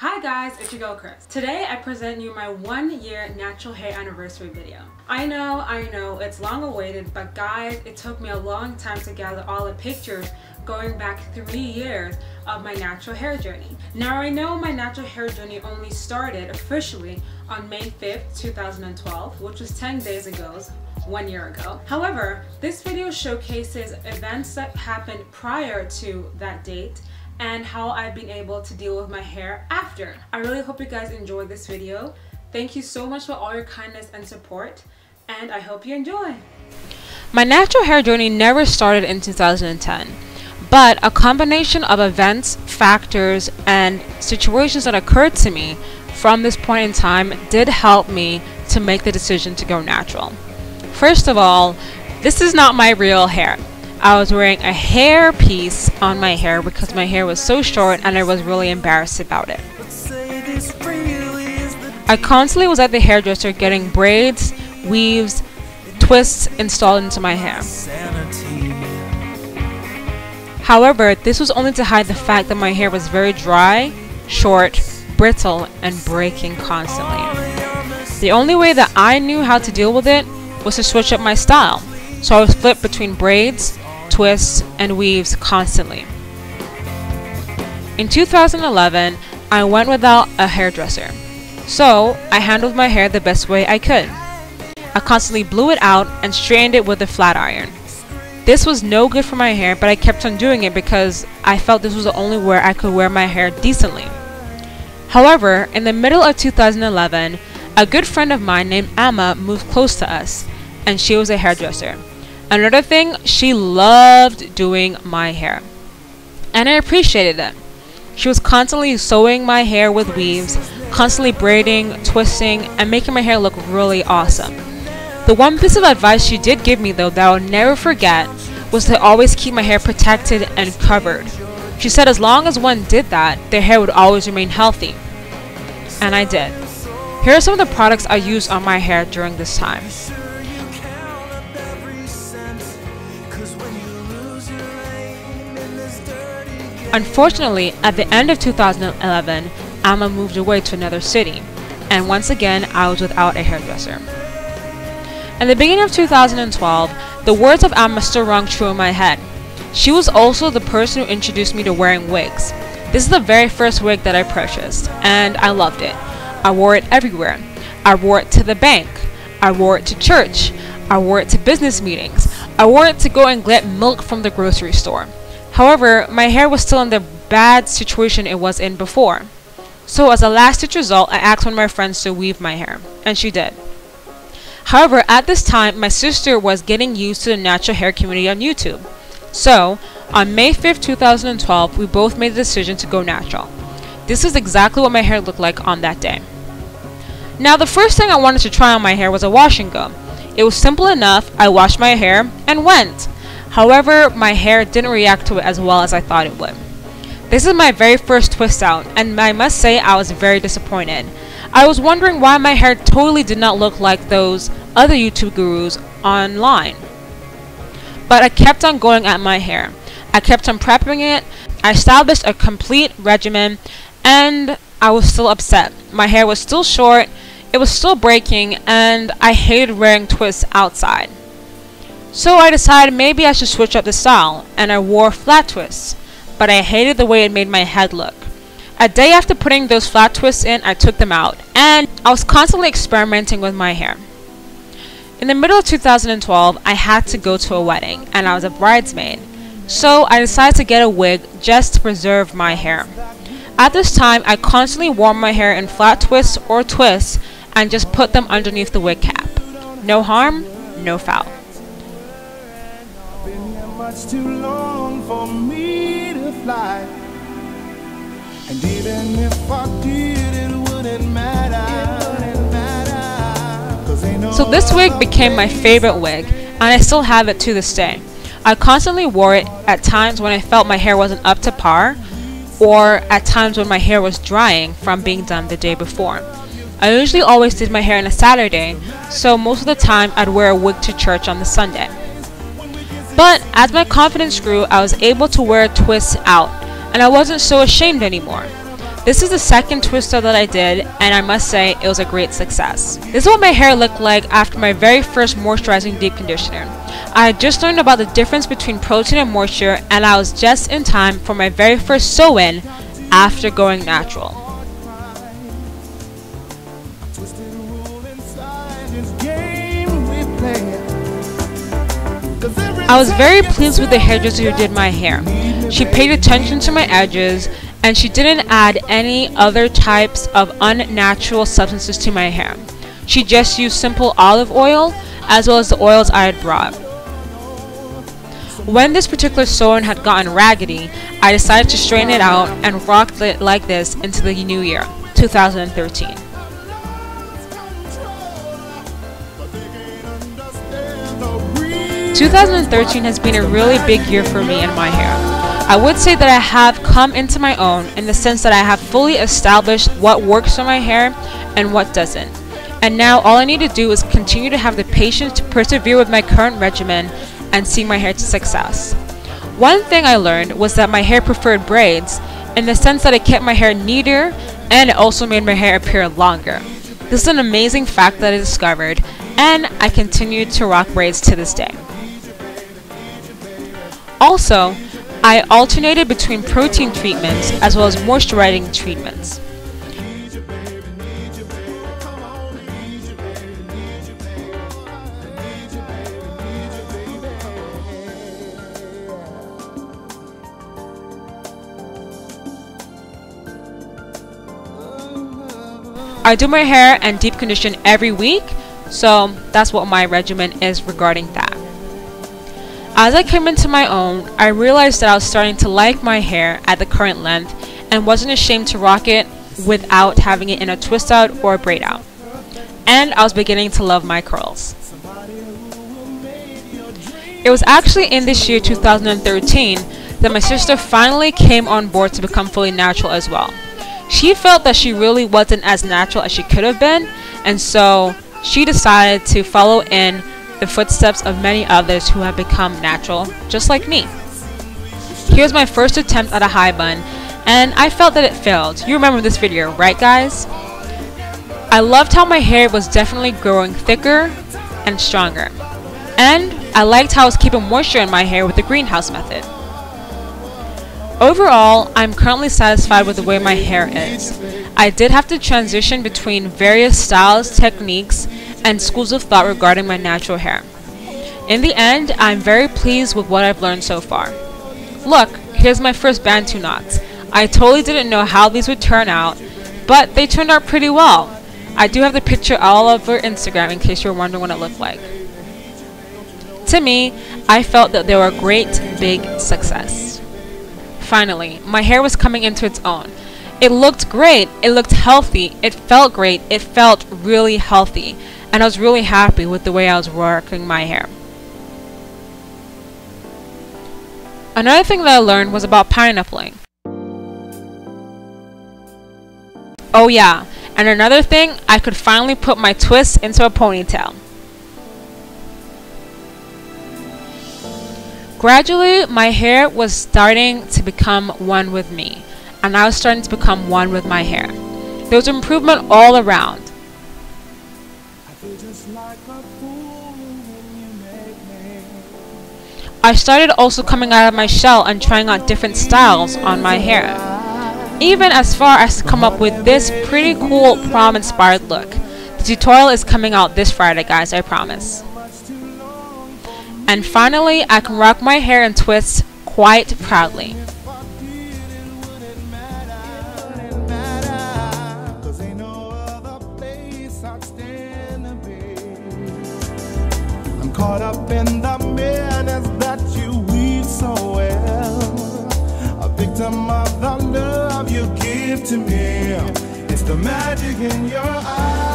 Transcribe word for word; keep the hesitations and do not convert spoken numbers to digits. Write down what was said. Hi guys, it's your girl Chris. Today I present you my one year natural hair anniversary video. I know, I know, it's long awaited, but guys, it took me a long time to gather all the pictures going back three years of my natural hair journey. Now I know my natural hair journey only started officially on May fifth, two thousand twelve, which was ten days ago, one year ago. However, this video showcases events that happened prior to that date and how I've been able to deal with my hair after. I really hope you guys enjoyed this video. Thank you so much for all your kindness and support, and I hope you enjoy. My natural hair journey never started in two thousand ten, but a combination of events, factors, and situations that occurred to me from this point in time did help me to make the decision to go natural. First of all, this is not my real hair. I was wearing a hair piece on my hair because my hair was so short and I was really embarrassed about it. I constantly was at the hairdresser getting braids, weaves, twists installed into my hair. However, this was only to hide the fact that my hair was very dry, short, brittle, and breaking constantly. The only way that I knew how to deal with it was to switch up my style. So I was flipped between braids, twists, and weaves constantly. In two thousand eleven, I went without a hairdresser, so I handled my hair the best way I could. I constantly blew it out and straightened it with a flat iron. This was no good for my hair, but I kept on doing it because I felt this was the only way I could wear my hair decently. However, in the middle of two thousand eleven, a good friend of mine named Emma moved close to us, and she was a hairdresser. Another thing, she loved doing my hair, and I appreciated it. She was constantly sewing my hair with weaves, constantly braiding, twisting, and making my hair look really awesome. The one piece of advice she did give me though that I'll never forget was to always keep my hair protected and covered. She said as long as one did that, their hair would always remain healthy. And I did. Here are some of the products I used on my hair during this time. Unfortunately, at the end of two thousand eleven, Alma moved away to another city, and once again, I was without a hairdresser. At the beginning of two thousand twelve, the words of Alma still rung true in my head. She was also the person who introduced me to wearing wigs. This is the very first wig that I purchased, and I loved it. I wore it everywhere. I wore it to the bank. I wore it to church. I wore it to business meetings. I wore it to go and get milk from the grocery store. However, my hair was still in the bad situation it was in before. So as a last ditch result, I asked one of my friends to weave my hair, and she did. However, at this time, my sister was getting used to the natural hair community on YouTube. So on May fifth, two thousand twelve, we both made the decision to go natural. This is exactly what my hair looked like on that day. Now, the first thing I wanted to try on my hair was a wash and go. It was simple enough. I washed my hair and went. However, my hair didn't react to it as well as I thought it would. This is my very first twist out, and I must say I was very disappointed. I was wondering why my hair totally did not look like those other YouTube gurus online. But I kept on going at my hair. I kept on prepping it. I established a complete regimen, and I was still upset. My hair was still short, it was still breaking, and I hated wearing twists outside. So I decided maybe I should switch up the style, and I wore flat twists, but I hated the way it made my head look. A day after putting those flat twists in, I took them out, and I was constantly experimenting with my hair. In the middle of two thousand twelve, I had to go to a wedding, and I was a bridesmaid, so I decided to get a wig just to preserve my hair. At this time, I constantly wore my hair in flat twists or twists and just put them underneath the wig cap. No harm, no foul. Too long for me to fly, and even if I did, it wouldn't matter. So this wig became my favorite wig, and I still have it to this day. I constantly wore it at times when I felt my hair wasn't up to par, or at times when my hair was drying from being done the day before. I usually always did my hair on a Saturday, so most of the time I'd wear a wig to church on the Sunday. But as my confidence grew, I was able to wear twists out, and I wasn't so ashamed anymore. This is the second twister that I did, and I must say it was a great success. This is what my hair looked like after my very first moisturizing deep conditioner. I had just learned about the difference between protein and moisture, and I was just in time for my very first sew-in after going natural. I was very pleased with the hairdresser who did my hair. She paid attention to my edges, and she didn't add any other types of unnatural substances to my hair. She just used simple olive oil as well as the oils I had brought. When this particular sew-in had gotten raggedy, I decided to straighten it out and rock it like this into the new year, two thousand thirteen. two thousand thirteen has been a really big year for me and my hair. I would say that I have come into my own in the sense that I have fully established what works for my hair and what doesn't. And now all I need to do is continue to have the patience to persevere with my current regimen and see my hair to success. One thing I learned was that my hair preferred braids in the sense that it kept my hair neater and it also made my hair appear longer. This is an amazing fact that I discovered, and I continue to rock braids to this day. Also, I alternated between protein treatments as well as moisturizing treatments. I do my hair and deep condition every week, so that's what my regimen is regarding that. As I came into my own, I realized that I was starting to like my hair at the current length and wasn't ashamed to rock it without having it in a twist out or a braid out. And I was beginning to love my curls. It was actually in this year two thousand thirteen that my sister finally came on board to become fully natural as well. She felt that she really wasn't as natural as she could have been, and so she decided to follow in the footsteps of many others who have become natural, just like me. Here's my first attempt at a high bun, and I felt that it failed. You remember this video, right guys? I loved how my hair was definitely growing thicker and stronger. And I liked how I was keeping moisture in my hair with the greenhouse method. Overall, I'm currently satisfied with the way my hair is. I did have to transition between various styles, techniques, and schools of thought regarding my natural hair. In the end, I'm very pleased with what I've learned so far. Look, here's my first Bantu knots. I totally didn't know how these would turn out, but they turned out pretty well. I do have the picture all over Instagram in case you're wondering what it looked like. To me, I felt that they were a great big success. Finally, my hair was coming into its own. It looked great, it looked healthy, it felt great, it felt really healthy, and I was really happy with the way I was working my hair. Another thing that I learned was about pineappling. Oh yeah, and another thing, I could finally put my twists into a ponytail. Gradually, my hair was starting to become one with me, and I was starting to become one with my hair. There was improvement all around. I started also coming out of my shell and trying out different styles on my hair, even as far as to come up with this pretty cool prom-inspired look. The tutorial is coming out this Friday, guys, I promise. And finally, I can rock my hair and twists quite proudly. I'm caught up in the madness that you weave so well. A victim of the love you give to me. It's the magic in your eyes.